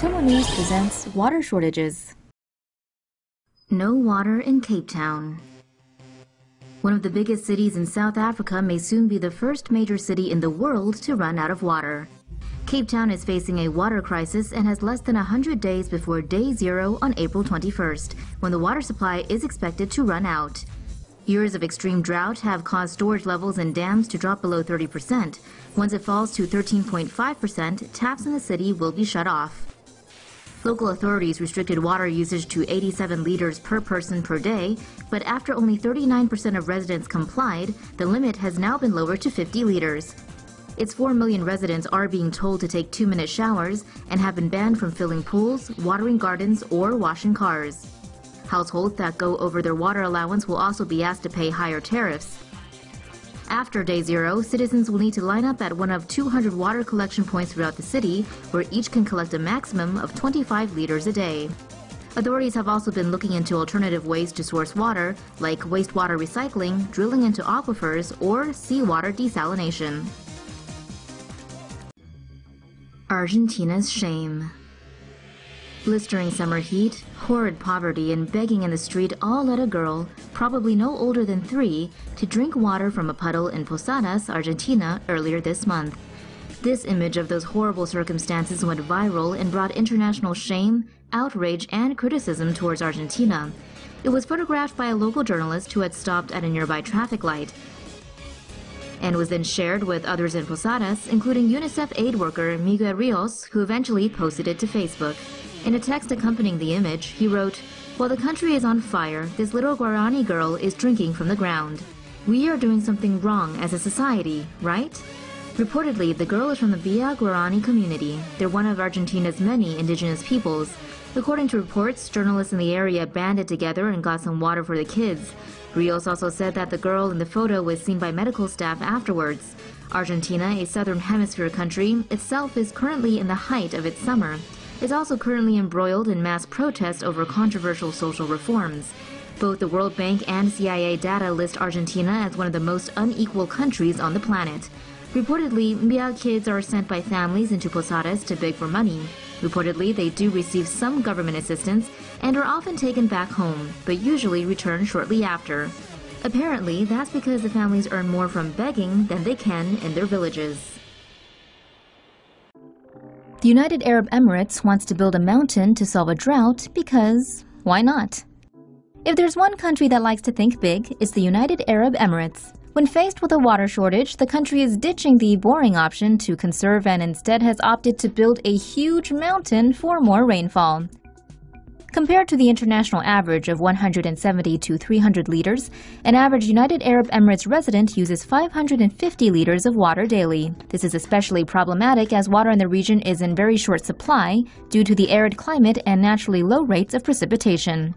TomoNews presents water shortages. No water in Cape Town. One of the biggest cities in South Africa may soon be the first major city in the world to run out of water. Cape Town is facing a water crisis and has less than 100 days before Day Zero on April 21st, when the water supply is expected to run out. Years of extreme drought have caused storage levels in dams to drop below 30%. Once it falls to 13.5%, taps in the city will be shut off. Local authorities restricted water usage to 87 liters per person per day, but after only 39% of residents complied, the limit has now been lowered to 50 liters. Its 4 million residents are being told to take 2-minute showers and have been banned from filling pools, watering gardens, or washing cars. Households that go over their water allowance will also be asked to pay higher tariffs. After Day Zero, citizens will need to line up at one of 200 water collection points throughout the city, where each can collect a maximum of 25 liters a day. Authorities have also been looking into alternative ways to source water, like wastewater recycling, drilling into aquifers, or seawater desalination. Argentina's shame. Blistering summer heat, horrid poverty, and begging in the street all led a girl, probably no older than 3, to drink water from a puddle in Posadas, Argentina, earlier this month. This image of those horrible circumstances went viral and brought international shame, outrage, and criticism towards Argentina. It was photographed by a local journalist who had stopped at a nearby traffic light, and was then shared with others in Posadas, including UNICEF aid worker Miguel Rios, who eventually posted it to Facebook. In a text accompanying the image, he wrote, "While the country is on fire, this little Guarani girl is drinking from the ground. We are doing something wrong as a society, right?" Reportedly, the girl is from the Villa Guarani community. They're one of Argentina's many indigenous peoples. According to reports, journalists in the area banded together and got some water for the kids. Rios also said that the girl in the photo was seen by medical staff afterwards. Argentina, a southern hemisphere country, itself is currently in the height of its summer. Is also currently embroiled in mass protests over controversial social reforms. Both the World Bank and CIA data list Argentina as one of the most unequal countries on the planet. Reportedly, Mbya kids are sent by families into Posadas to beg for money. Reportedly, they do receive some government assistance and are often taken back home, but usually return shortly after. Apparently, that's because the families earn more from begging than they can in their villages. The United Arab Emirates wants to build a mountain to solve a drought because, why not? If there's one country that likes to think big, it's the United Arab Emirates. When faced with a water shortage, the country is ditching the boring option to conserve and instead has opted to build a huge mountain for more rainfall. Compared to the international average of 170 to 300 liters, an average United Arab Emirates resident uses 550 liters of water daily. This is especially problematic as water in the region is in very short supply due to the arid climate and naturally low rates of precipitation.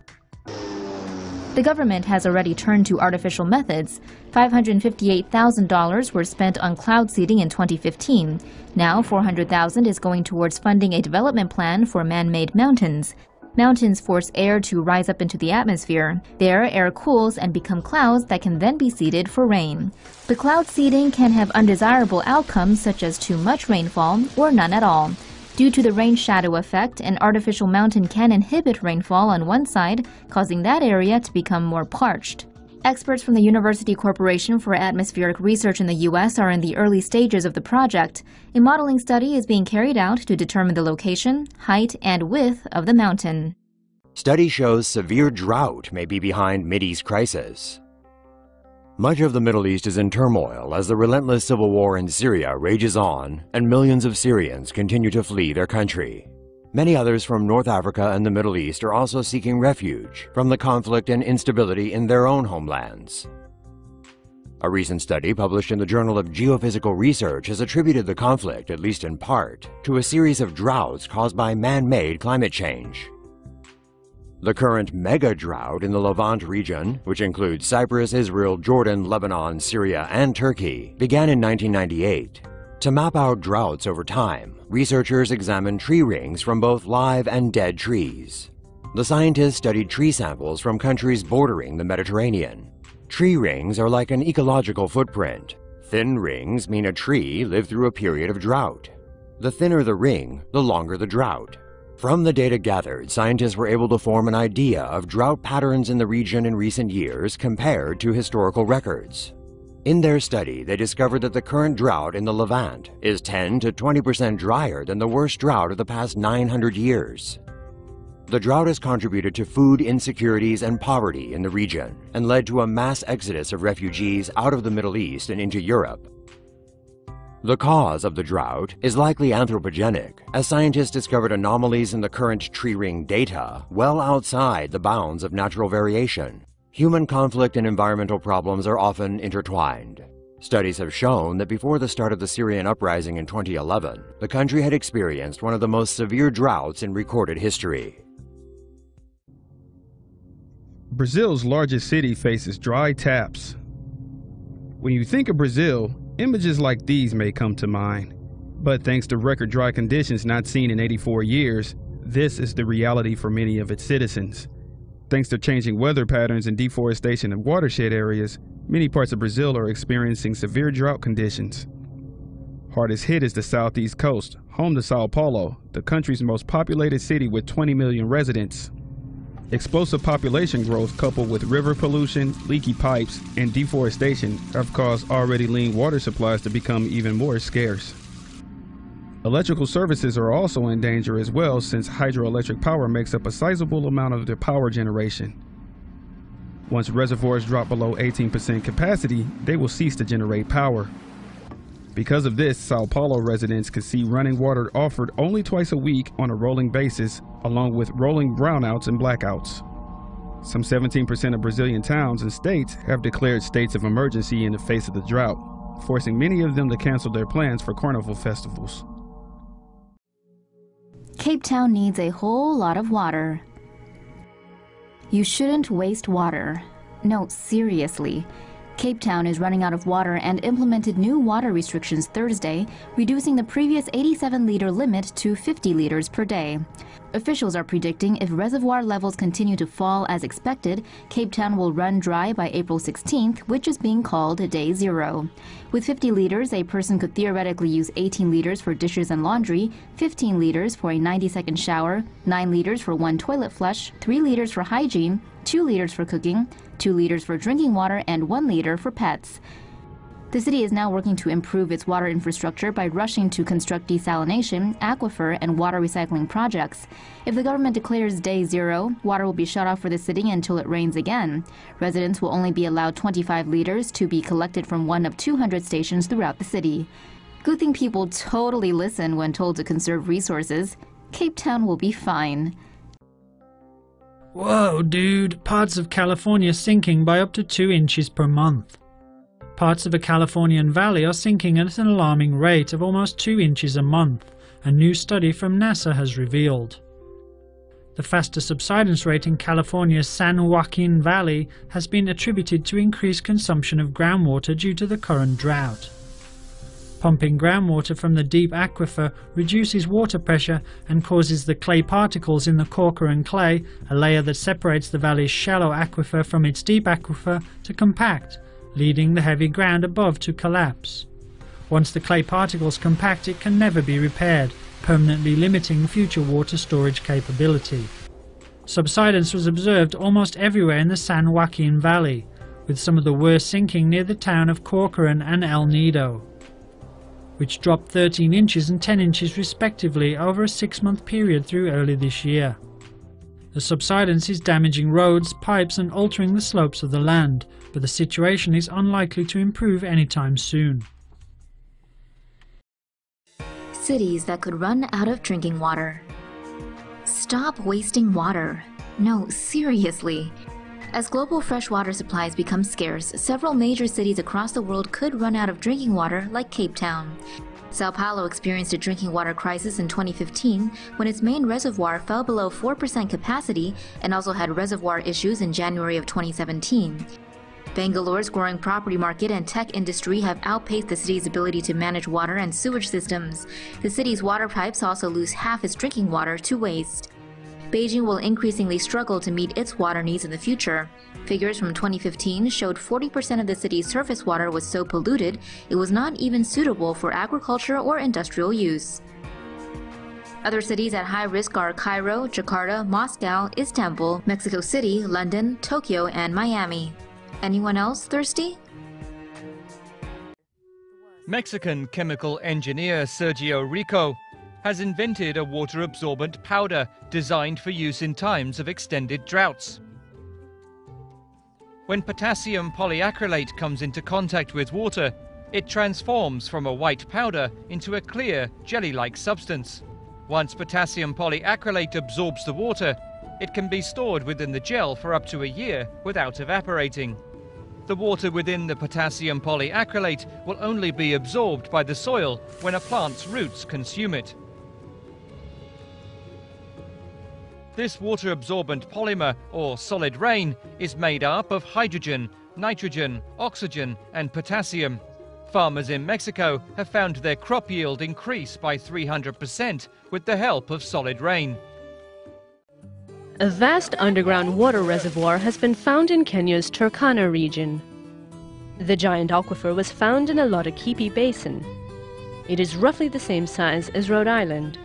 The government has already turned to artificial methods. $558,000 were spent on cloud seeding in 2015. Now $400,000 is going towards funding a development plan for man-made mountains. Mountains force air to rise up into the atmosphere. There, air cools and become clouds that can then be seeded for rain. The cloud seeding can have undesirable outcomes such as too much rainfall or none at all. Due to the rain shadow effect, an artificial mountain can inhibit rainfall on one side, causing that area to become more parched. Experts from the University Corporation for Atmospheric Research in the U.S. are in the early stages of the project. A modeling study is being carried out to determine the location, height, and width of the mountain. Study shows severe drought may be behind Mideast crisis. Much of the Middle East is in turmoil as the relentless civil war in Syria rages on and millions of Syrians continue to flee their country. Many others from North Africa and the Middle East are also seeking refuge from the conflict and instability in their own homelands. A recent study published in the Journal of Geophysical Research has attributed the conflict, at least in part, to a series of droughts caused by man-made climate change. The current mega drought in the Levant region, which includes Cyprus, Israel, Jordan, Lebanon, Syria, and Turkey, began in 1998. To map out droughts over time, researchers examined tree rings from both live and dead trees. The scientists studied tree samples from countries bordering the Mediterranean. Tree rings are like an ecological footprint. Thin rings mean a tree lived through a period of drought. The thinner the ring, the longer the drought. From the data gathered, scientists were able to form an idea of drought patterns in the region in recent years compared to historical records. In their study, they discovered that the current drought in the Levant is 10 to 20% drier than the worst drought of the past 900 years. The drought has contributed to food insecurities and poverty in the region and led to a mass exodus of refugees out of the Middle East and into Europe. The cause of the drought is likely anthropogenic, as scientists discovered anomalies in the current tree ring data well outside the bounds of natural variation. Human conflict and environmental problems are often intertwined. Studies have shown that before the start of the Syrian uprising in 2011, the country had experienced one of the most severe droughts in recorded history. Brazil's largest city faces dry taps. When you think of Brazil, images like these may come to mind. But thanks to record dry conditions not seen in 84 years, this is the reality for many of its citizens. Thanks to changing weather patterns and deforestation in watershed areas, many parts of Brazil are experiencing severe drought conditions. Hardest hit is the southeast coast, home to Sao Paulo, the country's most populated city with 20 million residents. Explosive population growth coupled with river pollution, leaky pipes, and deforestation have caused already lean water supplies to become even more scarce. Electrical services are also in danger as well, since hydroelectric power makes up a sizable amount of their power generation. Once reservoirs drop below 18% capacity, they will cease to generate power. Because of this, Sao Paulo residents can see running water offered only twice a week on a rolling basis, along with rolling brownouts and blackouts. Some 17% of Brazilian towns and states have declared states of emergency in the face of the drought, forcing many of them to cancel their plans for carnival festivals. Cape Town needs a whole lot of water. You shouldn't waste water. No, seriously. Cape Town is running out of water and implemented new water restrictions Thursday, reducing the previous 87-liter limit to 50 liters per day. Officials are predicting if reservoir levels continue to fall as expected, Cape Town will run dry by April 16th, which is being called Day Zero. With 50 liters, a person could theoretically use 18 liters for dishes and laundry, 15 liters for a 90-second shower, 9 liters for one toilet flush, 3 liters for hygiene, 2 liters for cooking, 2 liters for drinking water, and 1 liter for pets. The city is now working to improve its water infrastructure by rushing to construct desalination, aquifer, and water recycling projects. If the government declares Day Zero, water will be shut off for the city until it rains again. Residents will only be allowed 25 liters to be collected from one of 200 stations throughout the city. Good thing people totally listen when told to conserve resources. Cape Town will be fine. Whoa, dude, parts of California sinking by up to 2 inches per month. Parts of the Californian Valley are sinking at an alarming rate of almost 2 inches a month, a new study from NASA has revealed. The faster subsidence rate in California's San Joaquin Valley has been attributed to increased consumption of groundwater due to the current drought. Pumping groundwater from the deep aquifer reduces water pressure and causes the clay particles in the Corcoran clay, a layer that separates the valley's shallow aquifer from its deep aquifer, to compact, leading the heavy ground above to collapse. Once the clay particles compact, it can never be repaired, permanently limiting future water storage capability. Subsidence was observed almost everywhere in the San Joaquin Valley, with some of the worst sinking near the town of Corcoran and El Nido, which dropped 13 inches and 10 inches respectively over a 6-month period through early this year. The subsidence is damaging roads, pipes, and altering the slopes of the land, but the situation is unlikely to improve anytime soon. Cities that could run out of drinking water. Stop wasting water. No, seriously. As global freshwater supplies become scarce, several major cities across the world could run out of drinking water, like Cape Town. Sao Paulo experienced a drinking water crisis in 2015 when its main reservoir fell below 4% capacity and also had reservoir issues in January of 2017. Bangalore's growing property market and tech industry have outpaced the city's ability to manage water and sewage systems. The city's water pipes also lose half its drinking water to waste. Beijing will increasingly struggle to meet its water needs in the future. Figures from 2015 showed 40% of the city's surface water was so polluted it was not even suitable for agriculture or industrial use. Other cities at high risk are Cairo, Jakarta, Moscow, Istanbul, Mexico City, London, Tokyo, and Miami. Anyone else thirsty? Mexican chemical engineer Sergio Rico has invented a water-absorbent powder designed for use in times of extended droughts. When potassium polyacrylate comes into contact with water, it transforms from a white powder into a clear, jelly-like substance. Once potassium polyacrylate absorbs the water, it can be stored within the gel for up to a year without evaporating. The water within the potassium polyacrylate will only be absorbed by the soil when a plant's roots consume it. This water-absorbent polymer, or solid rain, is made up of hydrogen, nitrogen, oxygen and potassium. Farmers in Mexico have found their crop yield increase by 300% with the help of solid rain. A vast underground water reservoir has been found in Kenya's Turkana region. The giant aquifer was found in the Lotakipi Basin. It is roughly the same size as Rhode Island.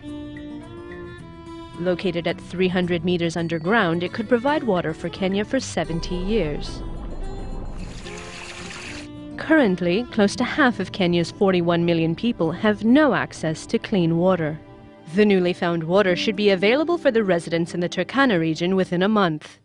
Located at 300 meters underground, it could provide water for Kenya for 70 years. Currently, close to half of Kenya's 41 million people have no access to clean water. The newly found water should be available for the residents in the Turkana region within a month.